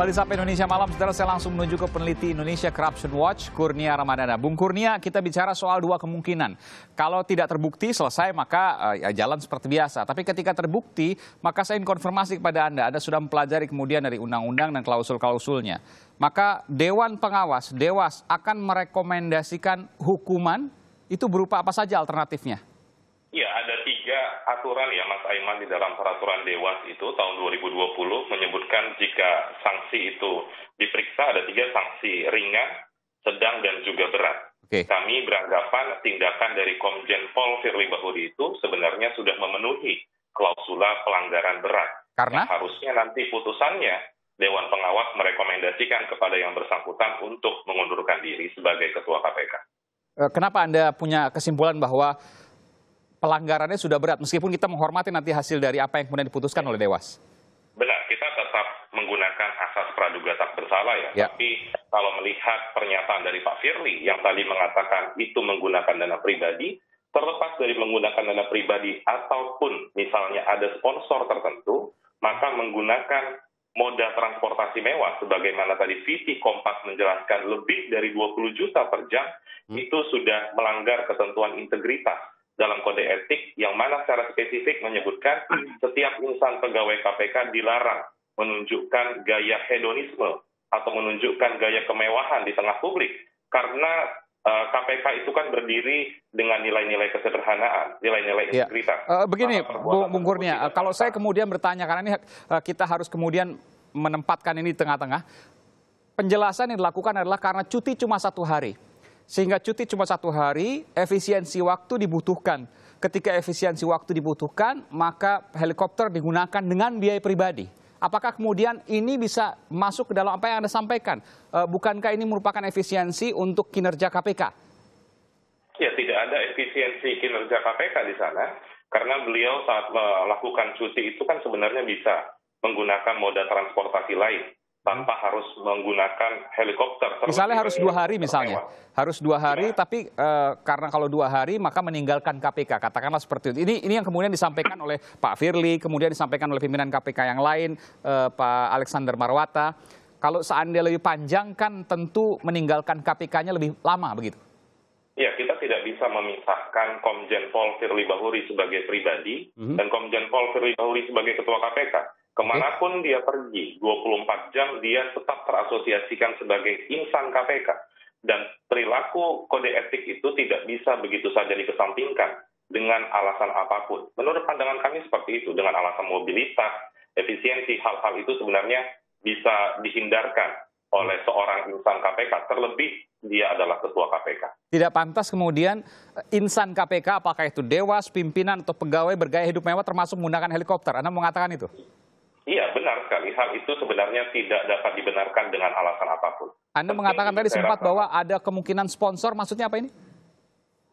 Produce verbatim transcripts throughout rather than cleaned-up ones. Kembali sampai Indonesia Malam, saudara, saya langsung menuju ke peneliti Indonesia Corruption Watch, Kurnia Ramadhana. Bung Kurnia, kita bicara soal dua kemungkinan. Kalau tidak terbukti, selesai, maka ya, jalan seperti biasa. Tapi ketika terbukti, maka saya ingin konfirmasi kepada Anda. Anda sudah mempelajari kemudian dari undang-undang dan klausul-klausulnya. Maka Dewan Pengawas, Dewas, akan merekomendasikan hukuman itu berupa apa saja alternatifnya? Ya, ada tiga aturan ya Mas Aiman di dalam peraturan Dewas itu tahun dua ribu dua puluh menyebutkan jika sanksi itu diperiksa ada tiga sanksi, ringan, sedang, dan juga berat. Okay. Kami beranggapan tindakan dari Komjen Pol Firli Bahuri itu sebenarnya sudah memenuhi klausula pelanggaran berat. Karena? Yang harusnya nanti putusannya Dewan Pengawas merekomendasikan kepada yang bersangkutan untuk mengundurkan diri sebagai Ketua K P K. Kenapa Anda punya kesimpulan bahwa pelanggarannya sudah berat, meskipun kita menghormati nanti hasil dari apa yang kemudian diputuskan oleh Dewas? Benar, kita tetap menggunakan asas praduga tak bersalah ya. ya. Tapi kalau melihat pernyataan dari Pak Firli yang tadi mengatakan itu menggunakan dana pribadi, terlepas dari menggunakan dana pribadi ataupun misalnya ada sponsor tertentu, maka menggunakan moda transportasi mewah, sebagaimana tadi V T Kompas menjelaskan lebih dari dua puluh juta per jam, hmm. itu sudah melanggar ketentuan integritas dalam kode etik yang mana secara spesifik menyebutkan setiap insan pegawai K P K dilarang menunjukkan gaya hedonisme atau menunjukkan gaya kemewahan di tengah publik. Karena uh, K P K itu kan berdiri dengan nilai-nilai kesederhanaan, nilai-nilai integritas. Ya. Uh, begini, Bung Kurnia, kalau saya kemudian bertanya, karena ini uh, kita harus kemudian menempatkan ini di tengah-tengah, penjelasan yang dilakukan adalah karena cuti cuma satu hari. Sehingga cuti cuma satu hari, efisiensi waktu dibutuhkan. Ketika efisiensi waktu dibutuhkan, maka helikopter digunakan dengan biaya pribadi. Apakah kemudian ini bisa masuk ke dalam apa yang Anda sampaikan? Bukankah ini merupakan efisiensi untuk kinerja K P K? Ya, tidak ada efisiensi kinerja K P K di sana. Karena beliau saat melakukan cuti itu kan sebenarnya bisa menggunakan moda transportasi lain. Tanpa harus menggunakan helikopter. Misalnya harus dua hari misalnya. Harus dua hari, tapi e, karena kalau dua hari maka meninggalkan K P K. Katakanlah seperti itu. Ini, ini yang kemudian disampaikan oleh Pak Firli, kemudian disampaikan oleh pimpinan K P K yang lain, e, Pak Alexander Marwata. Kalau seandainya lebih panjang kan tentu meninggalkan K P K-nya lebih lama begitu. Ya, kita tidak bisa memisahkan Komjen Pol Firli Bahuri sebagai pribadi mm-hmm. dan Komjen Pol Firli Bahuri sebagai Ketua K P K. Kemanapun dia pergi, dua puluh empat jam dia tetap terasosiasikan sebagai insan K P K. Dan perilaku kode etik itu tidak bisa begitu saja dikesampingkan dengan alasan apapun. Menurut pandangan kami seperti itu, dengan alasan mobilitas, efisiensi, hal-hal itu sebenarnya bisa dihindarkan oleh seorang insan K P K. Terlebih dia adalah Ketua K P K. Tidak pantas kemudian insan K P K, apakah itu Dewas, pimpinan, atau pegawai bergaya hidup mewah termasuk menggunakan helikopter. Anda mengatakan itu? Iya, benar sekali. Hal itu sebenarnya tidak dapat dibenarkan dengan alasan apapun. Anda mengatakan tadi sempat bahwa ada kemungkinan sponsor, maksudnya apa ini?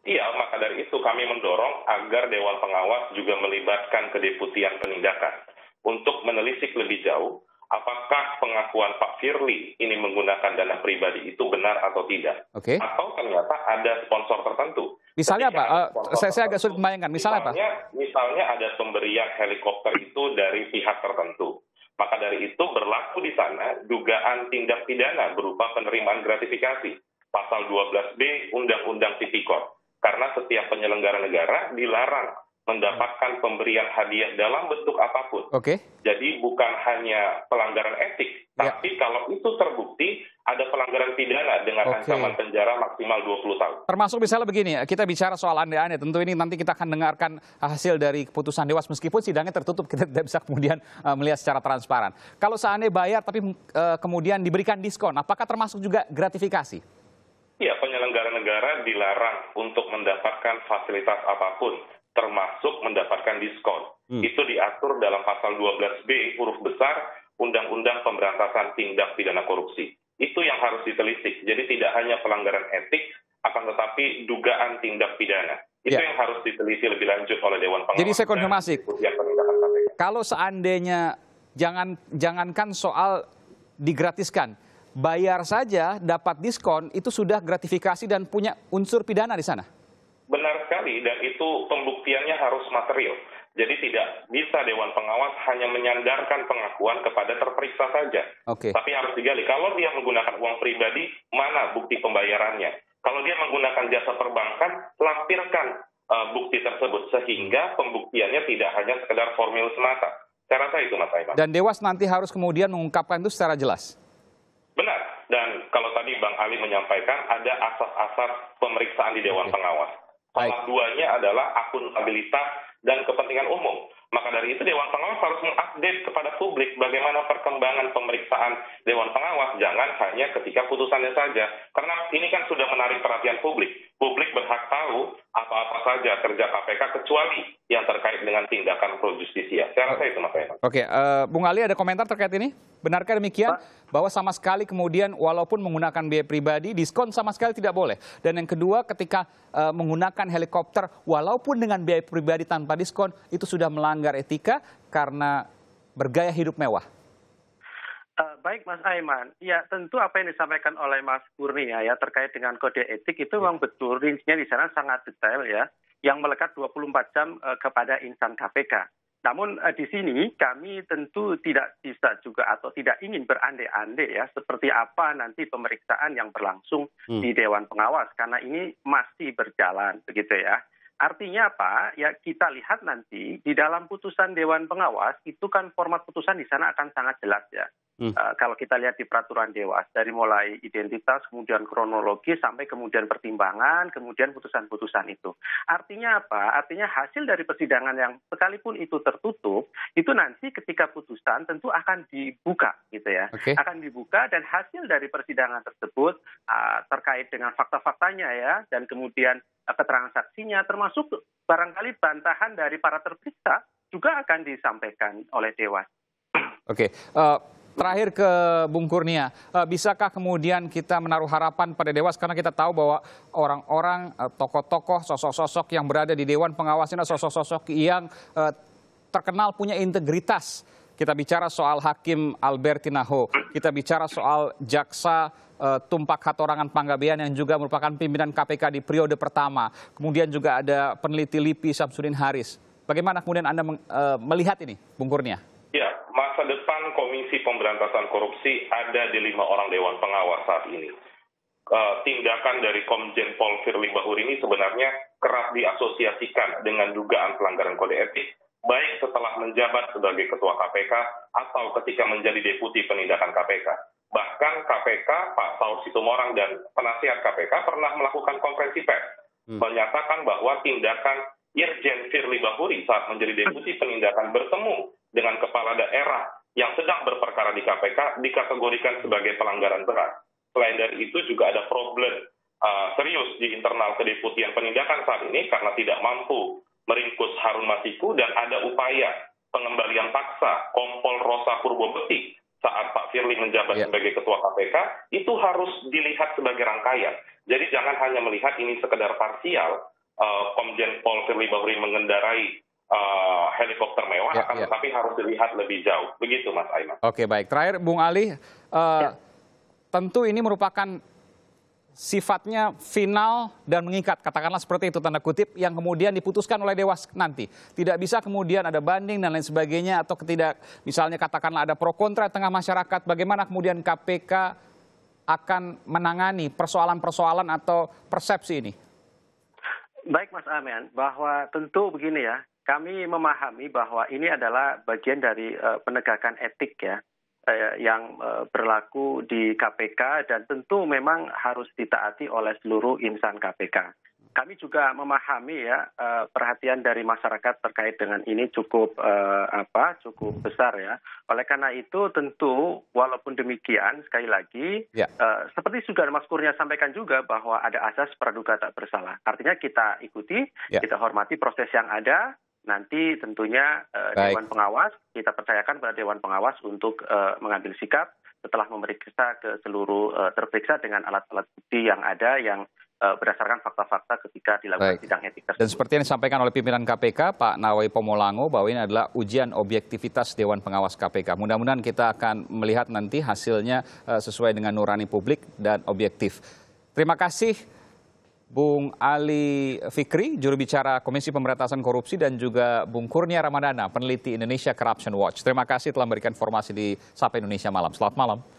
Iya, maka dari itu kami mendorong agar Dewan Pengawas juga melibatkan kedeputian penindakan untuk menelisik lebih jauh apakah pengakuan Pak Firli ini menggunakan dana pribadi itu benar atau tidak. Oke. Okay. Atau ternyata ada sponsor tertentu. Misalnya apa? Uh, saya, saya agak sulit membayangkan. Misalnya, misalnya apa? Misalnya ada pemberian helikopter itu dari pihak tertentu. Maka dari itu berlaku di sana dugaan tindak pidana berupa penerimaan gratifikasi. Pasal dua belas B Undang-Undang Tipikor. Karena setiap penyelenggara negara dilarang mendapatkan pemberian hadiah dalam bentuk apapun. Oke. Jadi bukan hanya pelanggaran etik. Tapi ya, kalau itu terbukti, ada pelanggaran pidana dengan okay. ancaman penjara maksimal dua puluh tahun. Termasuk misalnya begini, kita bicara soal anda-anda, tentu ini nanti kita akan dengarkan hasil dari keputusan Dewas, meskipun sidangnya tertutup, kita tidak bisa kemudian uh, melihat secara transparan. Kalau seandainya bayar, tapi uh, kemudian diberikan diskon, apakah termasuk juga gratifikasi? Ya, penyelenggara negara dilarang untuk mendapatkan fasilitas apapun, termasuk mendapatkan diskon. Hmm. Itu diatur dalam pasal dua belas B, huruf besar, Undang-Undang Pemberantasan Tindak Pidana Korupsi. Itu yang harus ditelisik. Jadi tidak hanya pelanggaran etik, akan tetapi dugaan tindak pidana. Itu ya, yang harus diteliti lebih lanjut oleh Dewan Pengawas. Jadi saya konfirmasi, kalau seandainya jangan jangankan soal digratiskan, bayar saja dapat diskon, itu sudah gratifikasi dan punya unsur pidana di sana? Benar sekali, dan itu pembuktiannya harus material. Jadi tidak bisa Dewan Pengawas hanya menyandarkan pengakuan kepada terperiksa saja. Okay. Tapi harus digali. Kalau dia menggunakan uang pribadi, mana bukti pembayarannya? Kalau dia menggunakan jasa perbankan, lampirkan uh, bukti tersebut. Sehingga pembuktiannya tidak hanya sekedar formil semata. Saya rasa itu, Mas Aiman. Dan Dewas nanti harus kemudian mengungkapkan itu secara jelas? Benar. Dan kalau tadi Bang Ali menyampaikan, ada asas-asas pemeriksaan di Dewan okay. Pengawas. Salah duanya adalah akuntabilitas dan kepentingan umum. Maka dari itu Dewan Pengawas harus mengupdate kepada publik bagaimana perkembangan pemeriksaan Dewan Pengawas, jangan hanya ketika putusannya saja. Karena ini kan sudah menarik perhatian publik. Publik berhak tahu apa-apa saja kerja K P K kecuali yang terkait dengan tindakan projustisia. Saya rasa itu, Mas Aiman. Oke, uh, Bung Ali ada komentar terkait ini? Benarkah demikian? Bahwa sama sekali kemudian walaupun menggunakan biaya pribadi, diskon sama sekali tidak boleh. Dan yang kedua, ketika uh, menggunakan helikopter walaupun dengan biaya pribadi tanpa diskon, itu sudah melanggar etika karena bergaya hidup mewah. Uh, baik, Mas Aiman. Ya, tentu apa yang disampaikan oleh Mas Kurnia ya terkait dengan kode etik itu ya. Memang betul, rincinya di sana sangat detail ya, yang melekat dua puluh empat jam uh, kepada insan K P K. Namun uh, di sini kami tentu tidak bisa juga atau tidak ingin berandai-andai ya seperti apa nanti pemeriksaan yang berlangsung hmm. di Dewan Pengawas karena ini masih berjalan begitu ya. Artinya apa? Ya kita lihat nanti di dalam putusan Dewan Pengawas itu kan format putusan di sana akan sangat jelas ya. Hmm. Uh, kalau kita lihat di peraturan Dewas, dari mulai identitas, kemudian kronologi, sampai kemudian pertimbangan, kemudian putusan-putusan itu. Artinya apa? Artinya hasil dari persidangan yang sekalipun itu tertutup, itu nanti ketika putusan tentu akan dibuka, gitu ya. Okay. Akan dibuka dan hasil dari persidangan tersebut uh, terkait dengan fakta-faktanya ya, dan kemudian uh, keterangan saksinya, termasuk barangkali bantahan dari para terperiksa juga akan disampaikan oleh Dewas. Oke. Okay. Uh... Terakhir ke Bung Kurnia, bisakah kemudian kita menaruh harapan pada Dewas karena kita tahu bahwa orang-orang, tokoh-tokoh, sosok-sosok yang berada di Dewan Pengawas ini sosok-sosok yang terkenal punya integritas. Kita bicara soal Hakim Alberti Naho, kita bicara soal Jaksa Tumpak Hatorangan Panggabean yang juga merupakan pimpinan K P K di periode pertama. Kemudian juga ada peneliti L I P I Syamsuddin Haris. Bagaimana kemudian Anda melihat ini, Bung Kurnia? Masa depan Komisi Pemberantasan Korupsi ada di lima orang Dewan Pengawas saat ini. E, tindakan dari Komjen Pol Firli Bahuri ini sebenarnya kerap diasosiasikan dengan dugaan pelanggaran kode etik, baik setelah menjabat sebagai Ketua K P K atau ketika menjadi Deputi Penindakan K P K. Bahkan K P K, Pak Saur Situmorang dan penasihat K P K pernah melakukan konferensi pers hmm. menyatakan bahwa tindakan Irjen Firli Bahuri saat menjadi Deputi Penindakan bertemu dengan kepala daerah yang sedang berperkara di K P K dikategorikan sebagai pelanggaran berat. Selain dari itu juga ada problem uh, serius di internal kedeputian penindakan saat ini karena tidak mampu meringkus Harun Masiku dan ada upaya pengembalian paksa Kompol Rosa Purbo Beting saat Pak Firli menjabat yeah. sebagai Ketua K P K, itu harus dilihat sebagai rangkaian. Jadi jangan hanya melihat ini sekedar parsial, uh, Komjen Pol Firli Bahuri mengendarai Uh, helikopter mewah, ya, akan ya. Tetapi harus dilihat lebih jauh. Begitu, Mas Aiman. Oke, baik. Terakhir, Bung Ali, uh, ya. tentu ini merupakan sifatnya final dan mengikat. Katakanlah seperti itu, tanda kutip, yang kemudian diputuskan oleh Dewas nanti. Tidak bisa kemudian ada banding dan lain sebagainya, atau ketidak, misalnya katakanlah ada pro kontra tengah masyarakat, bagaimana kemudian K P K akan menangani persoalan-persoalan atau persepsi ini? Baik, Mas Aiman, bahwa tentu begini ya, kami memahami bahwa ini adalah bagian dari uh, penegakan etik ya eh, yang uh, berlaku di K P K dan tentu memang harus ditaati oleh seluruh insan K P K. Kami juga memahami ya uh, perhatian dari masyarakat terkait dengan ini cukup uh, apa cukup besar ya. Oleh karena itu tentu walaupun demikian sekali lagi ya. uh, seperti sudah Mas Kurnia sampaikan juga bahwa ada asas praduga tak bersalah. Artinya kita ikuti, ya. Kita hormati proses yang ada. Nanti tentunya uh, Dewan Pengawas, kita percayakan pada Dewan Pengawas untuk uh, mengambil sikap setelah memeriksa ke seluruh uh, terperiksa dengan alat-alat bukti yang ada yang uh, berdasarkan fakta-fakta ketika dilakukan Baik. sidang etik tersebut. Dan seperti yang disampaikan oleh pimpinan K P K, Pak Nawawi Pomolango, bahwa ini adalah ujian objektivitas Dewan Pengawas K P K. Mudah-mudahan kita akan melihat nanti hasilnya uh, sesuai dengan nurani publik dan objektif. Terima kasih. Bung Ali Fikri, juru bicara Komisi Pemberantasan Korupsi, dan juga Bung Kurnia Ramadhana, peneliti Indonesia Corruption Watch. Terima kasih telah memberikan informasi di Sapa Indonesia Malam. Selamat malam.